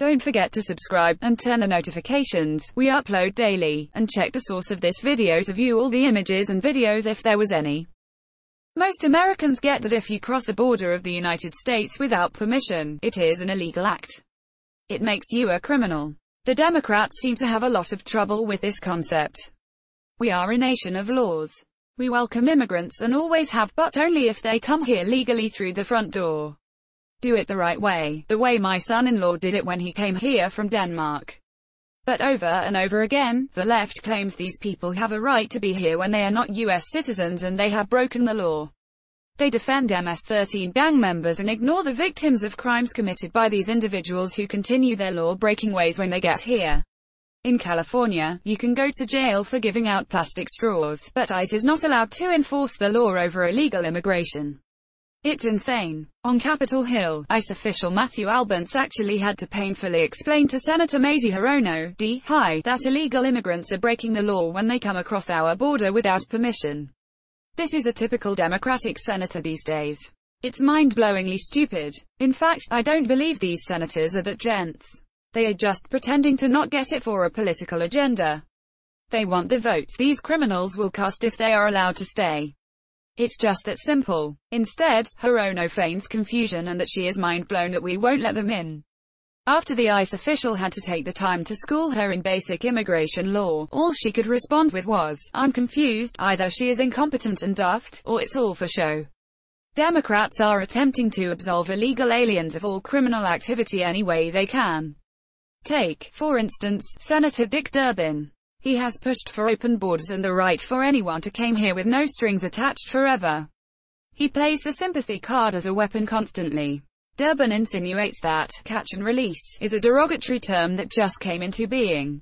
Don't forget to subscribe, and turn on notifications. We upload daily, and check the source of this video to view all the images and videos if there was any. Most Americans get that if you cross the border of the United States without permission, it is an illegal act. It makes you a criminal. The Democrats seem to have a lot of trouble with this concept. We are a nation of laws. We welcome immigrants and always have, but only if they come here legally through the front door. Do it the right way, the way my son-in-law did it when he came here from Denmark. But over and over again, the left claims these people have a right to be here when they are not U.S. citizens and they have broken the law. They defend MS-13 gang members and ignore the victims of crimes committed by these individuals who continue their law-breaking ways when they get here. In California, you can go to jail for giving out plastic straws, but ICE is not allowed to enforce the law over illegal immigration. It's insane. On Capitol Hill, ICE official Matthew Albence actually had to painfully explain to Senator Mazie Hirono (DHS) that illegal immigrants are breaking the law when they come across our border without permission. This is a typical Democratic senator these days. It's mind-blowingly stupid. In fact, I don't believe these senators are that gents. They are just pretending to not get it for a political agenda. They want the votes these criminals will cast if they are allowed to stay. It's just that simple. Instead, Hirono feigns confusion and that she is mind-blown that we won't let them in. After the ICE official had to take the time to school her in basic immigration law, all she could respond with was, "I'm confused, either she is incompetent and daft, or it's all for show." Democrats are attempting to absolve illegal aliens of all criminal activity any way they can. Take, for instance, Senator Dick Durbin. He has pushed for open borders and the right for anyone to come here with no strings attached forever. He plays the sympathy card as a weapon constantly. Durbin insinuates that catch and release is a derogatory term that just came into being.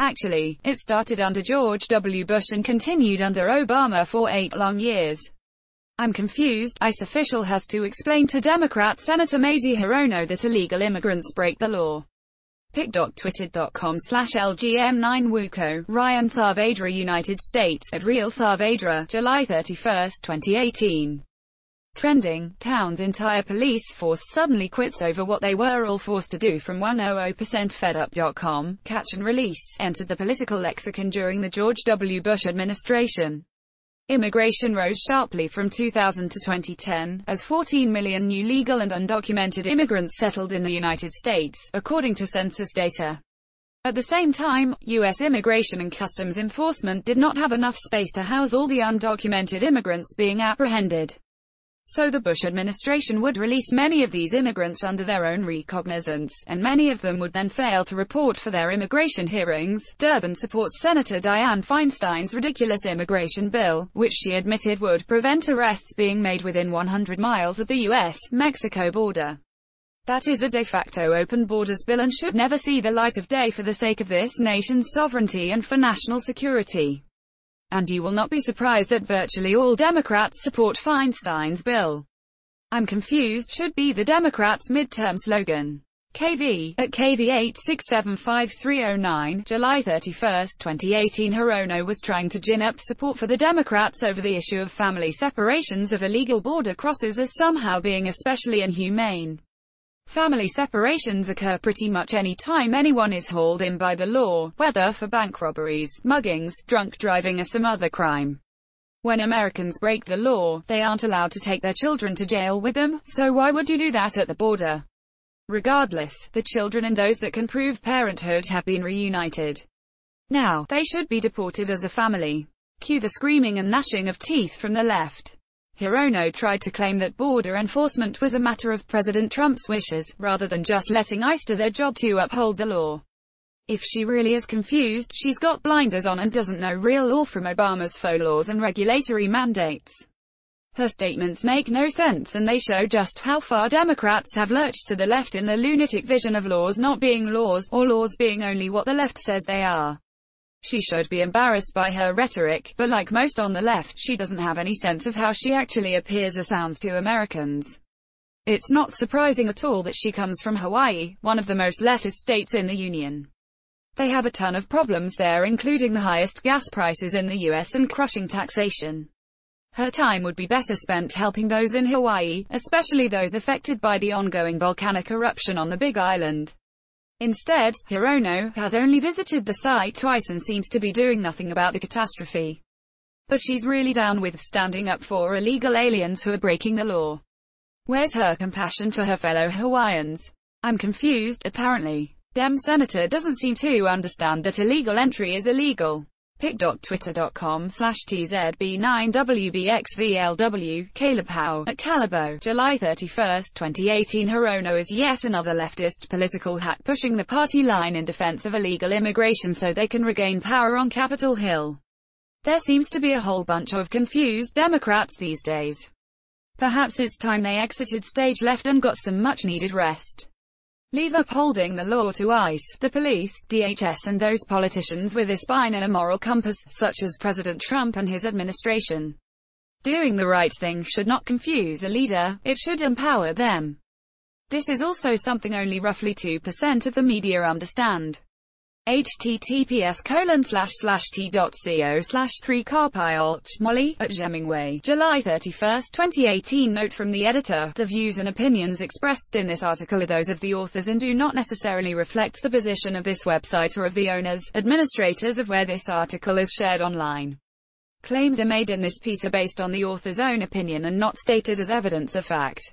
Actually, it started under George W. Bush and continued under Obama for 8 long years. "I'm confused," ICE official has to explain to Democrat Senator Mazie Hirono that illegal immigrants break the law. pic.twitter.com/LGM9WUCO, Ryan Saavedra, United States, at Real Saavedra, July 31, 2018. Trending, town's entire police force suddenly quits over what they were all forced to do from 100% fedup.com, catch and release, entered the political lexicon during the George W. Bush administration. Immigration rose sharply from 2000 to 2010, as 14 million new legal and undocumented immigrants settled in the United States, according to census data. At the same time, U.S. Immigration and Customs Enforcement did not have enough space to house all the undocumented immigrants being apprehended. So the Bush administration would release many of these immigrants under their own recognizance, and many of them would then fail to report for their immigration hearings. Durbin supports Senator Dianne Feinstein's ridiculous immigration bill, which she admitted would prevent arrests being made within 100 miles of the U.S.-Mexico border. That is a de facto open borders bill and should never see the light of day for the sake of this nation's sovereignty and for national security. And you will not be surprised that virtually all Democrats support Feinstein's bill. "I'm confused" should be the Democrats' midterm slogan. KV, at KV8675309, July 31, 2018. Hirono was trying to gin up support for the Democrats over the issue of family separations of illegal border crosses as somehow being especially inhumane. Family separations occur pretty much any time anyone is hauled in by the law, whether for bank robberies, muggings, drunk driving or some other crime. When Americans break the law, they aren't allowed to take their children to jail with them, so why would you do that at the border? Regardless, the children and those that can prove parenthood have been reunited. Now, they should be deported as a family. Cue the screaming and gnashing of teeth from the left. Hirono tried to claim that border enforcement was a matter of President Trump's wishes, rather than just letting ICE do their job to uphold the law. If she really is confused, she's got blinders on and doesn't know real law from Obama's faux laws and regulatory mandates. Her statements make no sense and they show just how far Democrats have lurched to the left in the lunatic vision of laws not being laws, or laws being only what the left says they are. She should be embarrassed by her rhetoric, but like most on the left, she doesn't have any sense of how she actually appears or sounds to Americans. It's not surprising at all that she comes from Hawaii, one of the most leftist states in the Union. They have a ton of problems there, including the highest gas prices in the U.S. and crushing taxation. Her time would be better spent helping those in Hawaii, especially those affected by the ongoing volcanic eruption on the Big Island. Instead, Hirono has only visited the site twice and seems to be doing nothing about the catastrophe. But she's really down with standing up for illegal aliens who are breaking the law. Where's her compassion for her fellow Hawaiians? I'm confused, apparently. Dem senator doesn't seem to understand that illegal entry is illegal. pic.twitter.com/tzb9wbxvlw, Caleb Howe, at Calabo, July 31, 2018. Hirono is yet another leftist political hack pushing the party line in defense of illegal immigration so they can regain power on Capitol Hill. There seems to be a whole bunch of confused Democrats these days. Perhaps it's time they exited stage left and got some much-needed rest. Leave upholding the law to ICE, the police, DHS and those politicians with a spine and a moral compass, such as President Trump and his administration. Doing the right thing should not confuse a leader, it should empower them. This is also something only roughly 2% of the media understand. https://t.co/3carpiolch/molly, at Hemingway, July 31, 2018. Note from the editor: the views and opinions expressed in this article are those of the authors and do not necessarily reflect the position of this website or of the owners, administrators of where this article is shared online. Claims are made in this piece are based on the author's own opinion and not stated as evidence of fact.